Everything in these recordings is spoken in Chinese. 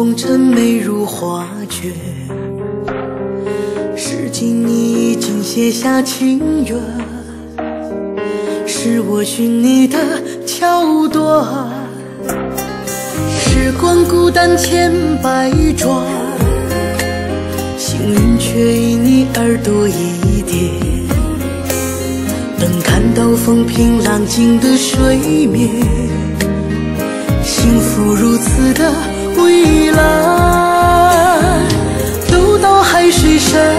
红尘美如画卷，是今你已经写下情缘，是我寻你的桥段。时光孤单千百转，幸运却因你而多一点。能看到风平浪静的水面，幸福如此的蔚蓝，都到海水深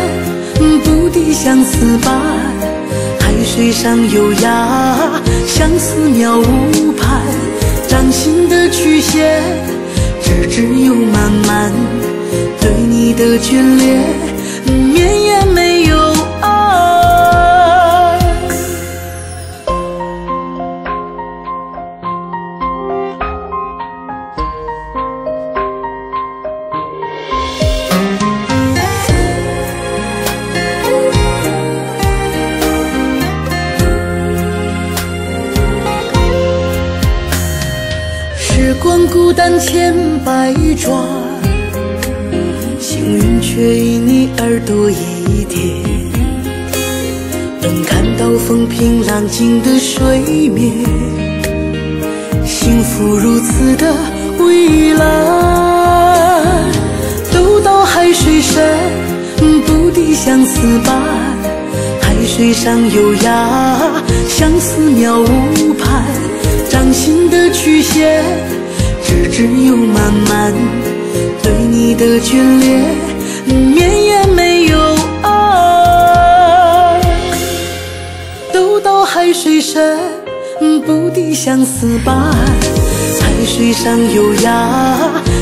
不敌相思般，海水上有涯，相思渺无盼。掌心的曲线，只有慢慢对你的眷恋，绵延没有岸。时光孤单千百转，幸运却因你而多一点。能看到风平浪静的水面，幸福如此的蔚蓝，都到海水深不敌相思般，海水上有涯，相思渺无盼。掌心的曲线，只有慢慢对你的眷恋，绵延没有岸。都到海水深不敌相思般，海水上有涯，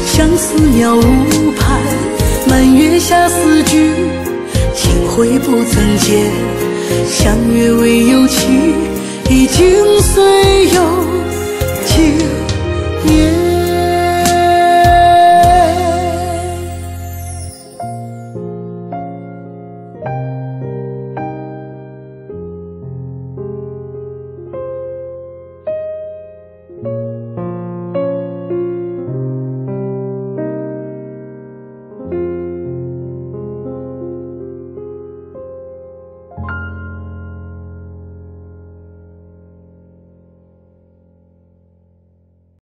相思渺无盼。满月下四句情会不曾见，相约未有期，已经岁有情年。